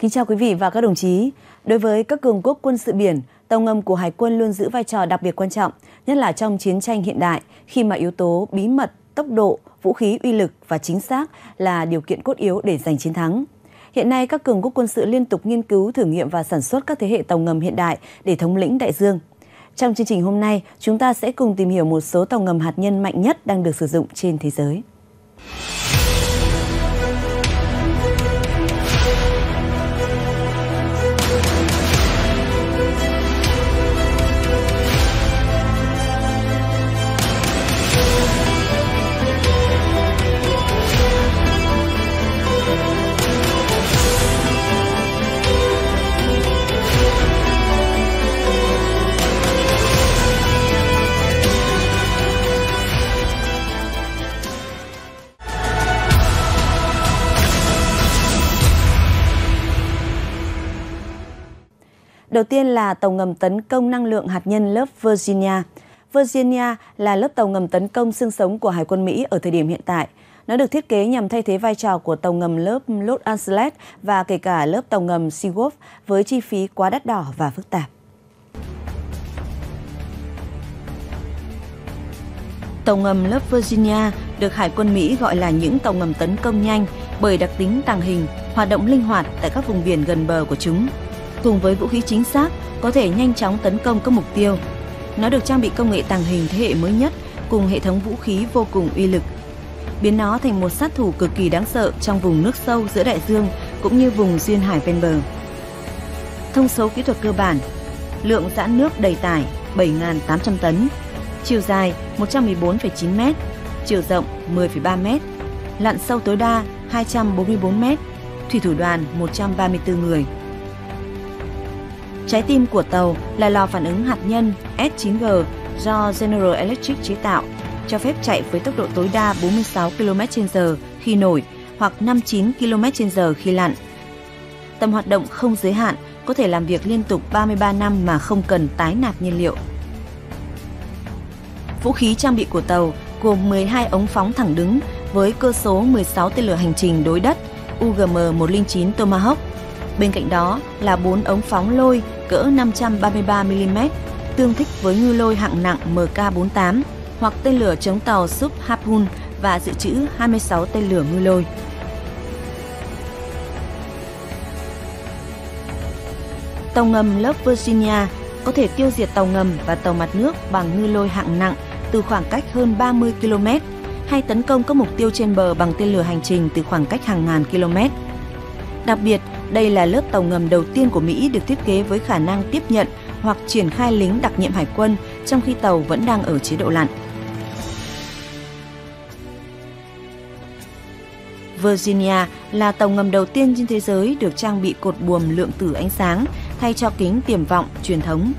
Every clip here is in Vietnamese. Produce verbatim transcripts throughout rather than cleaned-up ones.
Kính chào quý vị và các đồng chí. Đối với các cường quốc quân sự biển, tàu ngầm của Hải quân luôn giữ vai trò đặc biệt quan trọng, nhất là trong chiến tranh hiện đại, khi mà yếu tố bí mật, tốc độ, vũ khí uy lực và chính xác là điều kiện cốt yếu để giành chiến thắng. Hiện nay, các cường quốc quân sự liên tục nghiên cứu, thử nghiệm và sản xuất các thế hệ tàu ngầm hiện đại để thống lĩnh đại dương. Trong chương trình hôm nay, chúng ta sẽ cùng tìm hiểu một số tàu ngầm hạt nhân mạnh nhất đang được sử dụng trên thế giới. Đầu tiên là tàu ngầm tấn công năng lượng hạt nhân lớp Virginia. Virginia là lớp tàu ngầm tấn công xương sống của Hải quân Mỹ ở thời điểm hiện tại. Nó được thiết kế nhằm thay thế vai trò của tàu ngầm lớp Los Angeles và kể cả lớp tàu ngầm Seawolf với chi phí quá đắt đỏ và phức tạp. Tàu ngầm lớp Virginia được Hải quân Mỹ gọi là những tàu ngầm tấn công nhanh bởi đặc tính tàng hình, hoạt động linh hoạt tại các vùng biển gần bờ của chúng. Cùng với vũ khí chính xác, có thể nhanh chóng tấn công các mục tiêu. Nó được trang bị công nghệ tàng hình thế hệ mới nhất cùng hệ thống vũ khí vô cùng uy lực, biến nó thành một sát thủ cực kỳ đáng sợ trong vùng nước sâu giữa đại dương cũng như vùng duyên hải ven bờ. Thông số kỹ thuật cơ bản: lượng giãn nước đầy tải bảy nghìn tám trăm tấn, chiều dài một trăm mười bốn phẩy chín mét, chiều rộng mười phẩy ba mét, lặn sâu tối đa hai trăm bốn mươi bốn mét, thủy thủ đoàn một trăm ba mươi tư người. Trái tim của tàu là lò phản ứng hạt nhân S chín G do General Electric chế tạo, cho phép chạy với tốc độ tối đa bốn mươi sáu ki lô mét trên giờ khi nổi hoặc năm mươi chín ki lô mét trên giờ khi lặn. Tầm hoạt động không giới hạn, có thể làm việc liên tục ba mươi ba năm mà không cần tái nạp nhiên liệu. Vũ khí trang bị của tàu gồm mười hai ống phóng thẳng đứng với cơ số mười sáu tên lửa hành trình đối đất U G M một không chín Tomahawk. Bên cạnh đó là bốn ống phóng lôi cỡ năm trăm ba mươi ba mi li mét, tương thích với ngư lôi hạng nặng M K bốn mươi tám hoặc tên lửa chống tàu Sub Harpoon và dự trữ hai mươi sáu tên lửa ngư lôi. Tàu ngầm lớp Virginia có thể tiêu diệt tàu ngầm và tàu mặt nước bằng ngư lôi hạng nặng từ khoảng cách hơn ba mươi ki lô mét hay tấn công các mục tiêu trên bờ bằng tên lửa hành trình từ khoảng cách hàng ngàn ki lô mét. Đặc biệt, đây là lớp tàu ngầm đầu tiên của Mỹ được thiết kế với khả năng tiếp nhận hoặc triển khai lính đặc nhiệm hải quân trong khi tàu vẫn đang ở chế độ lặn. Virginia là tàu ngầm đầu tiên trên thế giới được trang bị cột buồm lượng tử ánh sáng thay cho kính tiềm vọng truyền thống.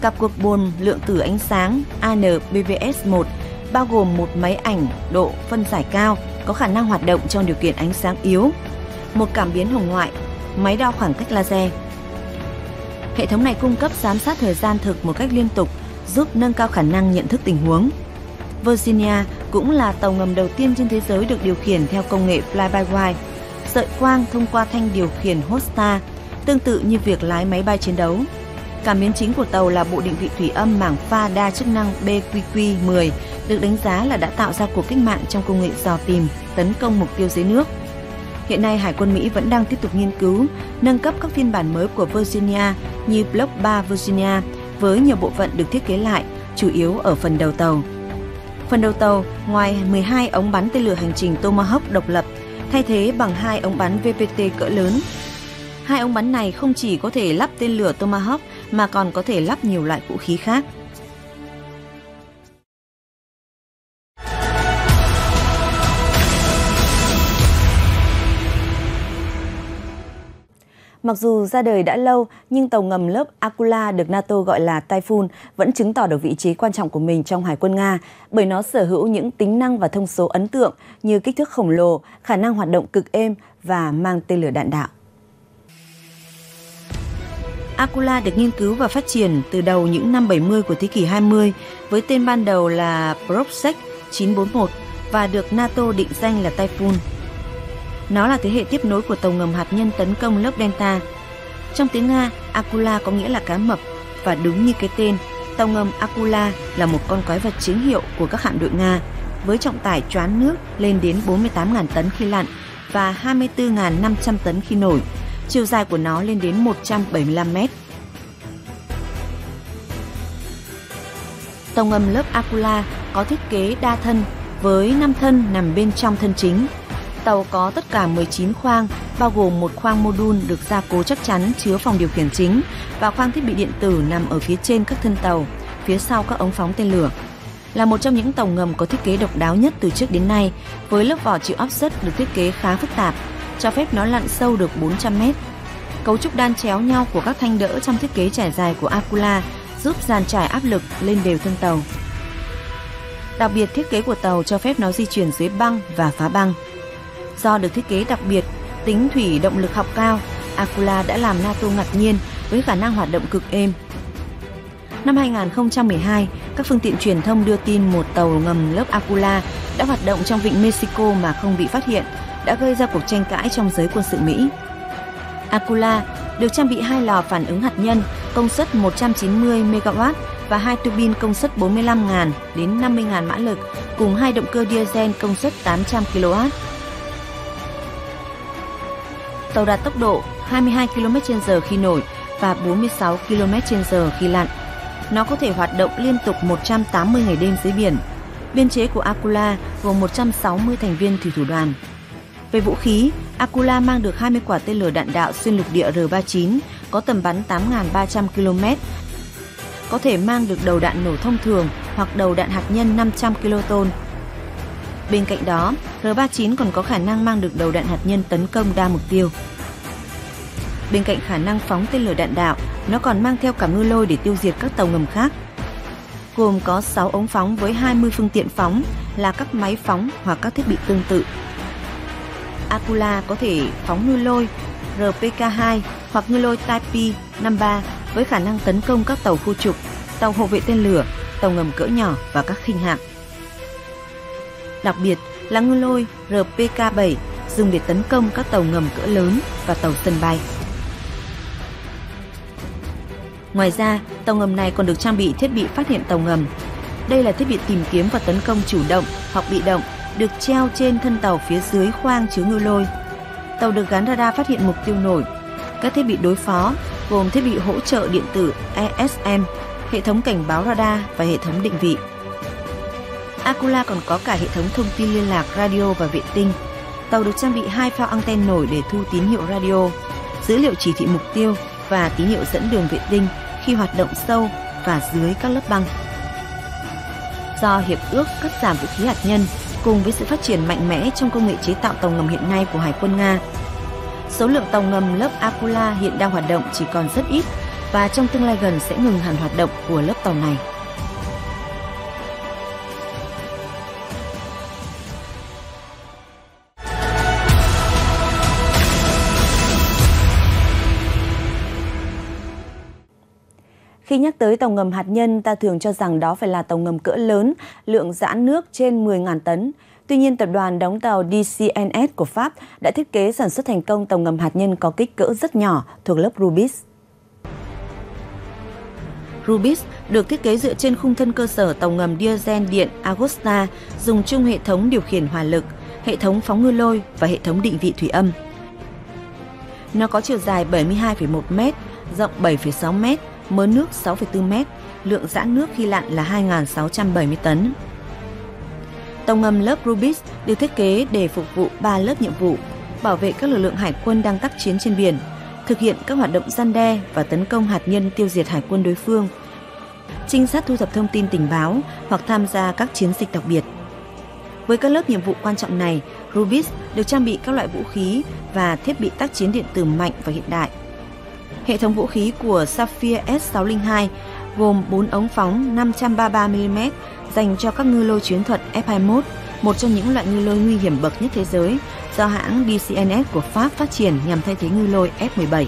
Cặp cột buồm lượng tử ánh sáng A N B V S một bao gồm một máy ảnh độ phân giải cao có khả năng hoạt động trong điều kiện ánh sáng yếu, một cảm biến hồng ngoại, máy đo khoảng cách laser. Hệ thống này cung cấp giám sát thời gian thực một cách liên tục, giúp nâng cao khả năng nhận thức tình huống. Virginia cũng là tàu ngầm đầu tiên trên thế giới được điều khiển theo công nghệ fly-by-wire, sợi quang thông qua thanh điều khiển hostar, tương tự như việc lái máy bay chiến đấu. Cảm biến chính của tàu là bộ định vị thủy âm mảng pha đa chức năng B Q Q mười, được đánh giá là đã tạo ra cuộc cách mạng trong công nghệ dò tìm, tấn công mục tiêu dưới nước. Hiện nay, Hải quân Mỹ vẫn đang tiếp tục nghiên cứu, nâng cấp các phiên bản mới của Virginia như Block ba Virginia với nhiều bộ phận được thiết kế lại, chủ yếu ở phần đầu tàu. Phần đầu tàu, ngoài mười hai ống bắn tên lửa hành trình Tomahawk độc lập, thay thế bằng hai ống bắn V P T cỡ lớn. Hai ống bắn này không chỉ có thể lắp tên lửa Tomahawk mà còn có thể lắp nhiều loại vũ khí khác. Mặc dù ra đời đã lâu, nhưng tàu ngầm lớp Akula được NATO gọi là Typhoon vẫn chứng tỏ được vị trí quan trọng của mình trong Hải quân Nga bởi nó sở hữu những tính năng và thông số ấn tượng như kích thước khổng lồ, khả năng hoạt động cực êm và mang tên lửa đạn đạo. Akula được nghiên cứu và phát triển từ đầu những năm bảy mươi của thế kỷ hai mươi với tên ban đầu là Project chín bốn mốt và được NATO định danh là Typhoon. Nó là thế hệ tiếp nối của tàu ngầm hạt nhân tấn công lớp Delta. Trong tiếng Nga, Akula có nghĩa là cá mập, và đúng như cái tên, tàu ngầm Akula là một con quái vật chính hiệu của các hạm đội Nga, với trọng tải choán nước lên đến bốn mươi tám nghìn tấn khi lặn và hai mươi tư nghìn năm trăm tấn khi nổi. Chiều dài của nó lên đến một trăm bảy mươi lăm mét. Tàu ngầm lớp Akula có thiết kế đa thân với năm thân nằm bên trong thân chính. Tàu có tất cả mười chín khoang, bao gồm một khoang mô đun được gia cố chắc chắn chứa phòng điều khiển chính và khoang thiết bị điện tử nằm ở phía trên các thân tàu, phía sau các ống phóng tên lửa. Là một trong những tàu ngầm có thiết kế độc đáo nhất từ trước đến nay, với lớp vỏ chịu offset được thiết kế khá phức tạp, cho phép nó lặn sâu được bốn trăm mét. Cấu trúc đan chéo nhau của các thanh đỡ trong thiết kế trải dài của Akula giúp dàn trải áp lực lên đều thân tàu. Đặc biệt, thiết kế của tàu cho phép nó di chuyển dưới băng và phá băng. Do được thiết kế đặc biệt, tính thủy động lực học cao, Akula đã làm NATO ngạc nhiên với khả năng hoạt động cực êm. Năm hai nghìn không trăm mười hai, các phương tiện truyền thông đưa tin một tàu ngầm lớp Akula đã hoạt động trong vịnh Mexico mà không bị phát hiện, đã gây ra cuộc tranh cãi trong giới quân sự Mỹ. Akula được trang bị hai lò phản ứng hạt nhân công suất một trăm chín mươi mê-ga-oát và hai tua bin công suất bốn mươi lăm nghìn đến năm mươi nghìn mã lực cùng hai động cơ diesel công suất tám trăm ki-lô-oát. Tàu đạt tốc độ hai mươi hai ki-lô-mét trên giờ khi nổi và bốn mươi sáu ki-lô-mét trên giờ khi lặn. Nó có thể hoạt động liên tục một trăm tám mươi ngày đêm dưới biển. Biên chế của Akula gồm một trăm sáu mươi thành viên thủy thủ đoàn. Về vũ khí, Akula mang được hai mươi quả tên lửa đạn đạo xuyên lục địa R ba mươi chín có tầm bắn tám nghìn ba trăm ki-lô-mét, có thể mang được đầu đạn nổ thông thường hoặc đầu đạn hạt nhân năm trăm ki-lô-tôn. Bên cạnh đó, R ba mươi chín còn có khả năng mang được đầu đạn hạt nhân tấn công đa mục tiêu. Bên cạnh khả năng phóng tên lửa đạn đạo, nó còn mang theo cả ngư lôi để tiêu diệt các tàu ngầm khác. Gồm có sáu ống phóng với hai mươi phương tiện phóng là các máy phóng hoặc các thiết bị tương tự. Akula có thể phóng ngư lôi R P K hai hoặc ngư lôi Type năm mươi ba với khả năng tấn công các tàu khu trục, tàu hộ vệ tên lửa, tàu ngầm cỡ nhỏ và các khinh hạm. Đặc biệt là ngư lôi R P K bảy dùng để tấn công các tàu ngầm cỡ lớn và tàu sân bay. Ngoài ra, tàu ngầm này còn được trang bị thiết bị phát hiện tàu ngầm. Đây là thiết bị tìm kiếm và tấn công chủ động hoặc bị động, được treo trên thân tàu phía dưới khoang chứa ngư lôi. Tàu được gắn radar phát hiện mục tiêu nổi. Các thiết bị đối phó gồm thiết bị hỗ trợ điện tử E S M, hệ thống cảnh báo radar và hệ thống định vị. Akula còn có cả hệ thống thông tin liên lạc radio và vệ tinh. Tàu được trang bị hai phao anten nổi để thu tín hiệu radio, dữ liệu chỉ thị mục tiêu và tín hiệu dẫn đường vệ tinh khi hoạt động sâu và dưới các lớp băng. Do hiệp ước cắt giảm vũ khí hạt nhân cùng với sự phát triển mạnh mẽ trong công nghệ chế tạo tàu ngầm hiện nay của Hải quân Nga, số lượng tàu ngầm lớp Akula hiện đang hoạt động chỉ còn rất ít và trong tương lai gần sẽ ngừng hẳn hoạt động của lớp tàu này. Khi nhắc tới tàu ngầm hạt nhân, ta thường cho rằng đó phải là tàu ngầm cỡ lớn, lượng giãn nước trên mười nghìn tấn. Tuy nhiên, tập đoàn đóng tàu D C N S của Pháp đã thiết kế sản xuất thành công tàu ngầm hạt nhân có kích cỡ rất nhỏ thuộc lớp Rubis. Rubis được thiết kế dựa trên khung thân cơ sở tàu ngầm diesel điện Agosta, dùng chung hệ thống điều khiển hỏa lực, hệ thống phóng ngư lôi và hệ thống định vị thủy âm. Nó có chiều dài bảy mươi hai phẩy một mét, rộng bảy phẩy sáu mét, mớ nước sáu phẩy bốn mét, lượng giãn nước khi lặn là hai nghìn sáu trăm bảy mươi tấn. Tàu ngầm lớp Rubis được thiết kế để phục vụ ba lớp nhiệm vụ: bảo vệ các lực lượng hải quân đang tác chiến trên biển, thực hiện các hoạt động răn đe và tấn công hạt nhân tiêu diệt hải quân đối phương, trinh sát thu thập thông tin tình báo hoặc tham gia các chiến dịch đặc biệt. Với các lớp nhiệm vụ quan trọng này, Rubis được trang bị các loại vũ khí và thiết bị tác chiến điện tử mạnh và hiện đại. Hệ thống vũ khí của Saphir S sáu không hai gồm bốn ống phóng năm trăm ba mươi ba mi-li-mét dành cho các ngư lôi chiến thuật F hai mươi mốt, một trong những loại ngư lôi nguy hiểm bậc nhất thế giới do hãng D C N S của Pháp phát triển nhằm thay thế ngư lôi F mười bảy.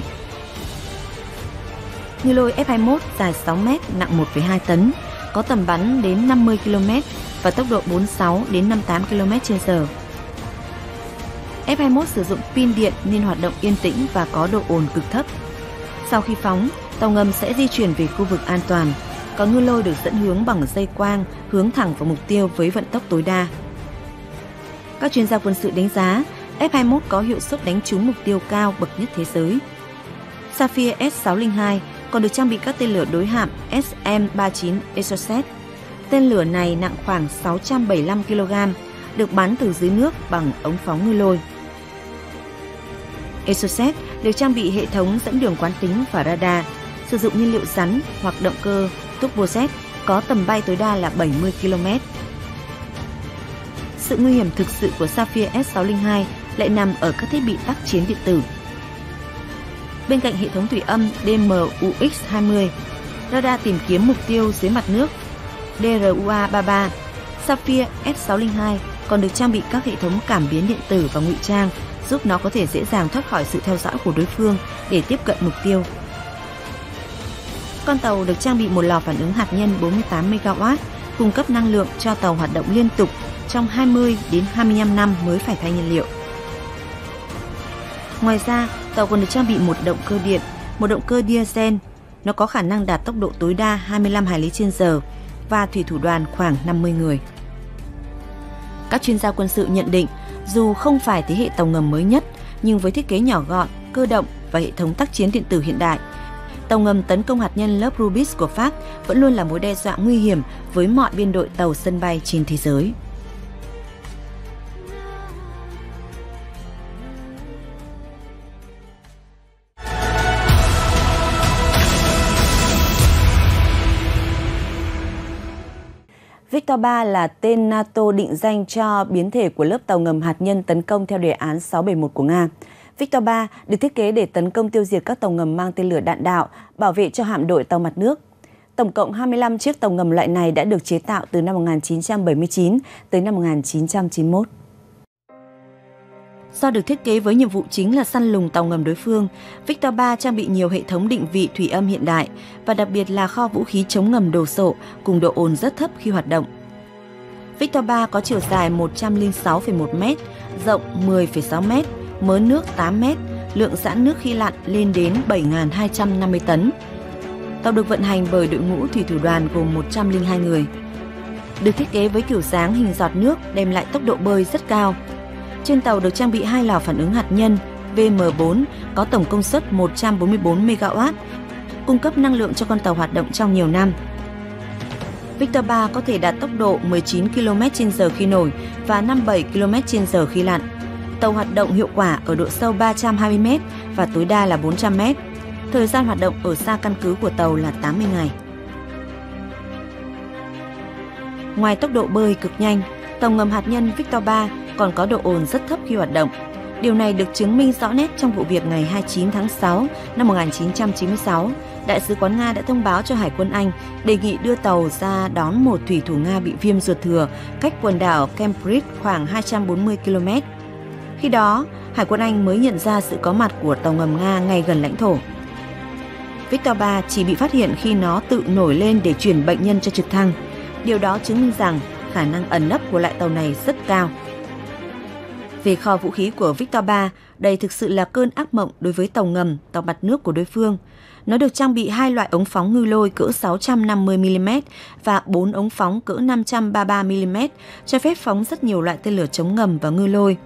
Ngư lôi F hai mươi mốt dài sáu mét, nặng một phẩy hai tấn, có tầm bắn đến năm mươi ki-lô-mét và tốc độ bốn mươi sáu đến năm mươi tám ki-lô-mét trên giờ. F hai mươi mốt sử dụng pin điện nên hoạt động yên tĩnh và có độ ồn cực thấp. Sau khi phóng, tàu ngầm sẽ di chuyển về khu vực an toàn. Có ngư lôi được dẫn hướng bằng dây quang hướng thẳng vào mục tiêu với vận tốc tối đa. Các chuyên gia quân sự đánh giá F hai mươi mốt có hiệu suất đánh trúng mục tiêu cao bậc nhất thế giới. Saphir S sáu không hai còn được trang bị các tên lửa đối hạm S M ba mươi chín Exocet. Tên lửa này nặng khoảng sáu trăm bảy mươi lăm ki lô gam, được bắn từ dưới nước bằng ống phóng ngư lôi. Exocet được trang bị hệ thống dẫn đường quán tính và radar, sử dụng nhiên liệu rắn hoặc động cơ turbojet, có tầm bay tối đa là bảy mươi ki lô mét. Sự nguy hiểm thực sự của Saphir S sáu không hai lại nằm ở các thiết bị tác chiến điện tử. Bên cạnh hệ thống thủy âm D M U X hai mươi, radar tìm kiếm mục tiêu dưới mặt nước D R U A ba mươi ba, Saphir S sáu không hai còn được trang bị các hệ thống cảm biến điện tử và ngụy trang, giúp nó có thể dễ dàng thoát khỏi sự theo dõi của đối phương để tiếp cận mục tiêu. Con tàu được trang bị một lò phản ứng hạt nhân bốn mươi tám mê ga oát, cung cấp năng lượng cho tàu hoạt động liên tục trong hai mươi đến hai mươi lăm năm mới phải thay nhiên liệu. Ngoài ra, tàu còn được trang bị một động cơ điện, một động cơ diesel. Nó có khả năng đạt tốc độ tối đa hai mươi lăm hải lý trên giờ và thủy thủ đoàn khoảng năm mươi người. Các chuyên gia quân sự nhận định, dù không phải thế hệ tàu ngầm mới nhất, nhưng với thiết kế nhỏ gọn, cơ động và hệ thống tác chiến điện tử hiện đại, tàu ngầm tấn công hạt nhân lớp Rubis của Pháp vẫn luôn là mối đe dọa nguy hiểm với mọi biên đội tàu sân bay trên thế giới. Victor ba là tên NATO định danh cho biến thể của lớp tàu ngầm hạt nhân tấn công theo đề án sáu bảy mốt của Nga. Victor ba được thiết kế để tấn công tiêu diệt các tàu ngầm mang tên lửa đạn đạo, bảo vệ cho hạm đội tàu mặt nước. Tổng cộng hai mươi lăm chiếc tàu ngầm loại này đã được chế tạo từ năm một nghìn chín trăm bảy mươi chín tới năm một nghìn chín trăm chín mươi mốt. Do được thiết kế với nhiệm vụ chính là săn lùng tàu ngầm đối phương, Victor ba trang bị nhiều hệ thống định vị thủy âm hiện đại và đặc biệt là kho vũ khí chống ngầm đồ sộ cùng độ ồn rất thấp khi hoạt động. Victor ba có chiều dài một trăm lẻ sáu phẩy một mét, rộng mười phẩy sáu mét, mớ nước tám mét, lượng giãn nước khi lặn lên đến bảy nghìn hai trăm năm mươi tấn. Tàu được vận hành bởi đội ngũ thủy thủ đoàn gồm một trăm lẻ hai người. Được thiết kế với kiểu dáng hình giọt nước đem lại tốc độ bơi rất cao. Trên tàu được trang bị hai lò phản ứng hạt nhân V M bốn có tổng công suất một trăm bốn mươi bốn mê ga oát, cung cấp năng lượng cho con tàu hoạt động trong nhiều năm. Victor ba có thể đạt tốc độ mười chín ki lô mét trên giờ khi nổi và năm mươi bảy ki lô mét trên giờ khi lặn. Tàu hoạt động hiệu quả ở độ sâu ba trăm hai mươi mét và tối đa là bốn trăm mét. Thời gian hoạt động ở xa căn cứ của tàu là tám mươi ngày. Ngoài tốc độ bơi cực nhanh, tàu ngầm hạt nhân Victor ba còn có độ ồn rất thấp khi hoạt động. Điều này được chứng minh rõ nét trong vụ việc ngày hai mươi chín tháng sáu năm một nghìn chín trăm chín mươi sáu, Đại sứ quán Nga đã thông báo cho Hải quân Anh đề nghị đưa tàu ra đón một thủy thủ Nga bị viêm ruột thừa cách quần đảo Cambridge khoảng hai trăm bốn mươi ki lô mét. Khi đó, Hải quân Anh mới nhận ra sự có mặt của tàu ngầm Nga ngay gần lãnh thổ. Victor ba chỉ bị phát hiện khi nó tự nổi lên để chuyển bệnh nhân cho trực thăng. Điều đó chứng minh rằng khả năng ẩn nấp của loại tàu này rất cao. Về kho vũ khí của Victor ba, đây thực sự là cơn ác mộng đối với tàu ngầm, tàu mặt nước của đối phương. Nó được trang bị hai loại ống phóng ngư lôi cỡ sáu trăm năm mươi mi li mét và bốn ống phóng cỡ năm trăm ba mươi ba mi li mét, cho phép phóng rất nhiều loại tên lửa chống ngầm và ngư lôi,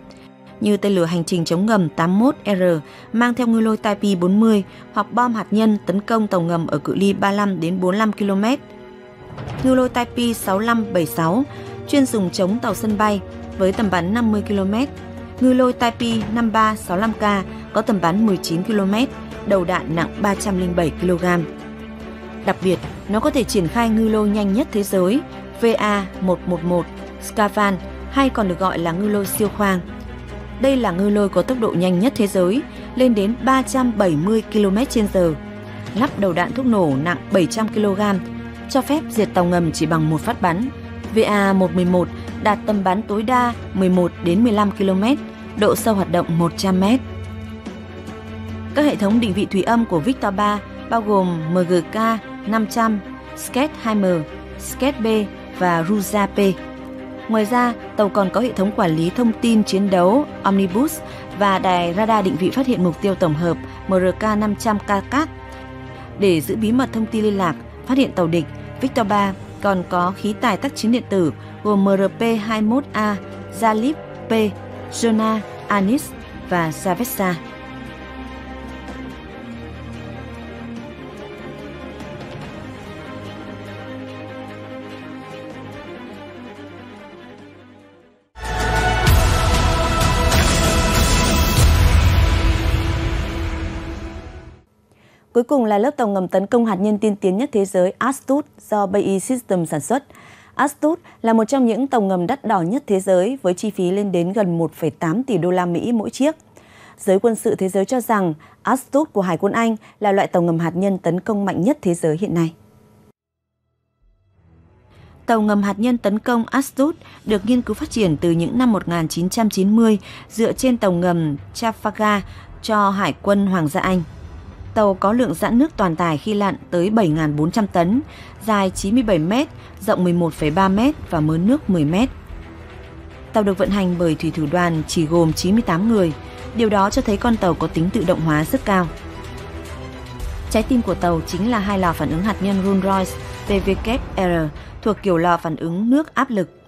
như tên lửa hành trình chống ngầm tám mươi mốt R mang theo ngư lôi Type bốn mươi hoặc bom hạt nhân tấn công tàu ngầm ở cự ly ba mươi lăm đến bốn mươi lăm ki lô mét. Ngư lôi Type sáu năm bảy sáu chuyên dùng chống tàu sân bay với tầm bắn năm mươi ki lô mét. Ngư lôi Type năm ba sáu lăm K có tầm bắn mười chín ki lô mét, đầu đạn nặng ba trăm lẻ bảy ki lô gam. Đặc biệt, nó có thể triển khai ngư lôi nhanh nhất thế giới V A một một một Scavan, hay còn được gọi là ngư lôi siêu khoang. Đây là ngư lôi có tốc độ nhanh nhất thế giới, lên đến ba trăm bảy mươi ki lô mét trên giờ, lắp đầu đạn thuốc nổ nặng bảy trăm ki lô gam, cho phép diệt tàu ngầm chỉ bằng một phát bắn. V A một một một đạt tầm bắn tối đa mười một đến mười lăm ki lô mét, độ sâu hoạt động một trăm mét. Các hệ thống định vị thủy âm của Victor ba bao gồm M G K năm trăm, S K E D hai M, S K E D B và Ruza P. Ngoài ra, tàu còn có hệ thống quản lý thông tin chiến đấu Omnibus và đài radar định vị phát hiện mục tiêu tổng hợp M R K năm trăm K C A C. Để giữ bí mật thông tin liên lạc, phát hiện tàu địch, Victor ba còn có khí tài tác chiến điện tử gồm M R P hai mươi mốt A, Zalip P, Jonah, Anis và Zavesta. Cuối cùng là lớp tàu ngầm tấn công hạt nhân tiên tiến nhất thế giới Astute do bê a e Systems sản xuất. Astute là một trong những tàu ngầm đắt đỏ nhất thế giới với chi phí lên đến gần một phẩy tám tỷ đô la Mỹ mỗi chiếc. Giới quân sự thế giới cho rằng Astute của Hải quân Anh là loại tàu ngầm hạt nhân tấn công mạnh nhất thế giới hiện nay. Tàu ngầm hạt nhân tấn công Astute được nghiên cứu phát triển từ những năm một nghìn chín trăm chín mươi dựa trên tàu ngầm Trafalgar cho Hải quân Hoàng gia Anh. Tàu có lượng giãn nước toàn tải khi lặn tới bảy nghìn bốn trăm tấn, dài chín mươi bảy mét, rộng mười một phẩy ba mét và mớ nước mười mét. Tàu được vận hành bởi thủy thủ đoàn chỉ gồm chín mươi tám người, điều đó cho thấy con tàu có tính tự động hóa rất cao. Trái tim của tàu chính là hai lò phản ứng hạt nhân Rolls-Royce P W R thuộc kiểu lò phản ứng nước áp lực.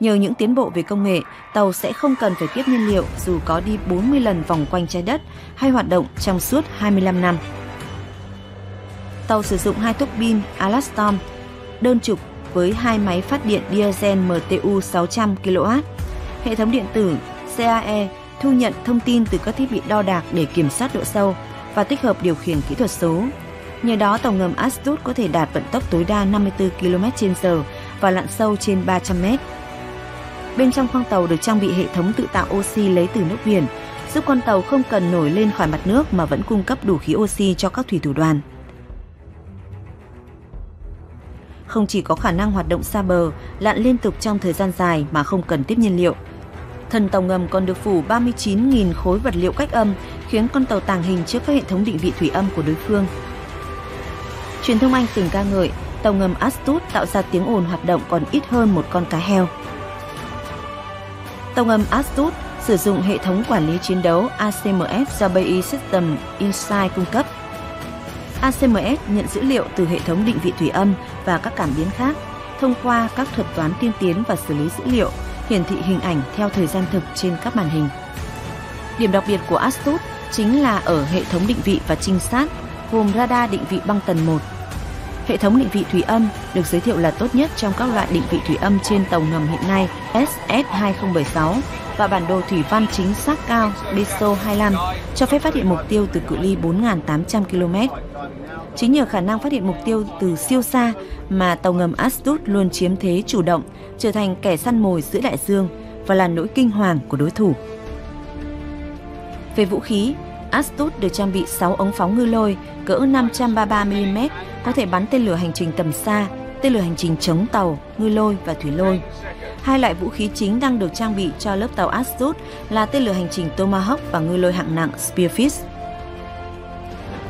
Nhờ những tiến bộ về công nghệ, tàu sẽ không cần phải tiếp nhiên liệu dù có đi bốn mươi lần vòng quanh trái đất hay hoạt động trong suốt hai mươi lăm năm. Tàu sử dụng hai tuốc pin Alastom đơn trục với hai máy phát điện diesel M T U sáu trăm ki lô oát. Hệ thống điện tử C A E thu nhận thông tin từ các thiết bị đo đạc để kiểm soát độ sâu và tích hợp điều khiển kỹ thuật số. Nhờ đó, tàu ngầm Astute có thể đạt vận tốc tối đa năm mươi tư ki lô mét trên giờ và lặn sâu trên ba trăm mét. Bên trong khoang tàu được trang bị hệ thống tự tạo oxy lấy từ nước biển, giúp con tàu không cần nổi lên khỏi mặt nước mà vẫn cung cấp đủ khí oxy cho các thủy thủ đoàn. Không chỉ có khả năng hoạt động xa bờ, lặn liên tục trong thời gian dài mà không cần tiếp nhiên liệu, thân tàu ngầm còn được phủ ba mươi chín nghìn khối vật liệu cách âm, khiến con tàu tàng hình trước các hệ thống định vị thủy âm của đối phương. Truyền thông Anh từng ca ngợi tàu ngầm Astute tạo ra tiếng ồn hoạt động còn ít hơn một con cá heo. Tàu ngầm Astute sử dụng hệ thống quản lý chiến đấu A C M S do bê a e Systems Insight cung cấp. A C M S nhận dữ liệu từ hệ thống định vị thủy âm và các cảm biến khác thông qua các thuật toán tiên tiến và xử lý dữ liệu, hiển thị hình ảnh theo thời gian thực trên các màn hình. Điểm đặc biệt của Astute chính là ở hệ thống định vị và trinh sát gồm radar định vị băng tần một. Hệ thống định vị thủy âm được giới thiệu là tốt nhất trong các loại định vị thủy âm trên tàu ngầm hiện nay S S hai không bảy sáu và bản đồ thủy văn chính xác cao D S O hai mươi lăm cho phép phát hiện mục tiêu từ cự ly bốn nghìn tám trăm ki lô mét. Chính nhờ khả năng phát hiện mục tiêu từ siêu xa mà tàu ngầm Astute luôn chiếm thế chủ động, trở thành kẻ săn mồi giữa đại dương và là nỗi kinh hoàng của đối thủ. Về vũ khí, Astute được trang bị sáu ống phóng ngư lôi cỡ năm trăm ba mươi ba mi li mét, có thể bắn tên lửa hành trình tầm xa, tên lửa hành trình chống tàu, ngư lôi và thủy lôi. Hai loại vũ khí chính đang được trang bị cho lớp tàu Astute là tên lửa hành trình Tomahawk và ngư lôi hạng nặng Spearfish.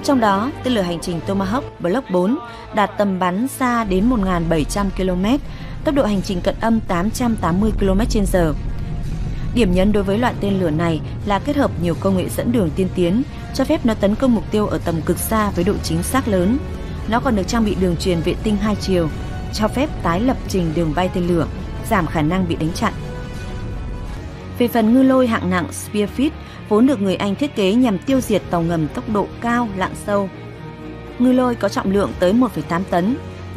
Trong đó, tên lửa hành trình Tomahawk Block bốn đạt tầm bắn xa đến một nghìn bảy trăm ki lô mét, tốc độ hành trình cận âm tám trăm tám mươi ki lô mét trên giờ. Điểm nhấn đối với loại tên lửa này là kết hợp nhiều công nghệ dẫn đường tiên tiến, cho phép nó tấn công mục tiêu ở tầm cực xa với độ chính xác lớn. Nó còn được trang bị đường truyền vệ tinh hai chiều, cho phép tái lập trình đường bay tên lửa, giảm khả năng bị đánh chặn. Về phần ngư lôi hạng nặng Spearfish, vốn được người Anh thiết kế nhằm tiêu diệt tàu ngầm tốc độ cao lặn sâu. Ngư lôi có trọng lượng tới một phẩy tám tấn,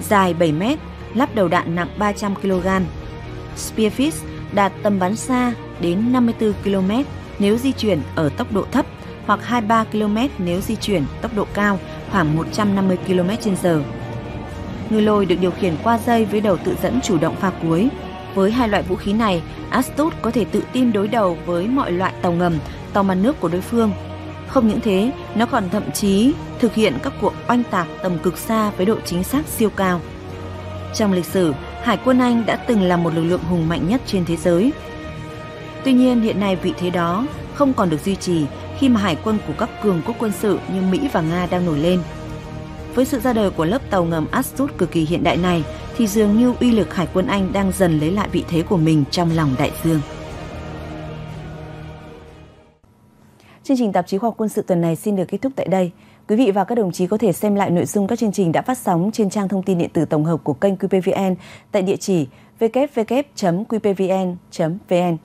dài bảy mét, lắp đầu đạn nặng ba trăm ki lô gam. Spearfish đạt tầm bắn xa đến năm mươi tư ki lô mét nếu di chuyển ở tốc độ thấp hoặc hai mươi ba ki lô mét nếu di chuyển tốc độ cao khoảng một trăm năm mươi ki lô mét trên giờ. Ngư lôi được điều khiển qua dây với đầu tự dẫn chủ động pha cuối. Với hai loại vũ khí này, Astute có thể tự tin đối đầu với mọi loại tàu ngầm, tàu mặt nước của đối phương. Không những thế, nó còn thậm chí thực hiện các cuộc oanh tạc tầm cực xa với độ chính xác siêu cao. Trong lịch sử, Hải quân Anh đã từng là một lực lượng hùng mạnh nhất trên thế giới. Tuy nhiên, hiện nay vị thế đó không còn được duy trì khi mà hải quân của các cường quốc quân sự như Mỹ và Nga đang nổi lên. Với sự ra đời của lớp tàu ngầm Astute cực kỳ hiện đại này, thì dường như uy lực Hải quân Anh đang dần lấy lại vị thế của mình trong lòng đại dương. Chương trình tạp chí khoa học quân sự tuần này xin được kết thúc tại đây. Quý vị và các đồng chí có thể xem lại nội dung các chương trình đã phát sóng trên trang thông tin điện tử tổng hợp của kênh quy pê vê en tại địa chỉ w w w chấm q p v n chấm v n.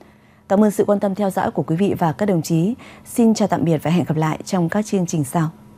Cảm ơn sự quan tâm theo dõi của quý vị và các đồng chí. Xin chào tạm biệt và hẹn gặp lại trong các chương trình sau.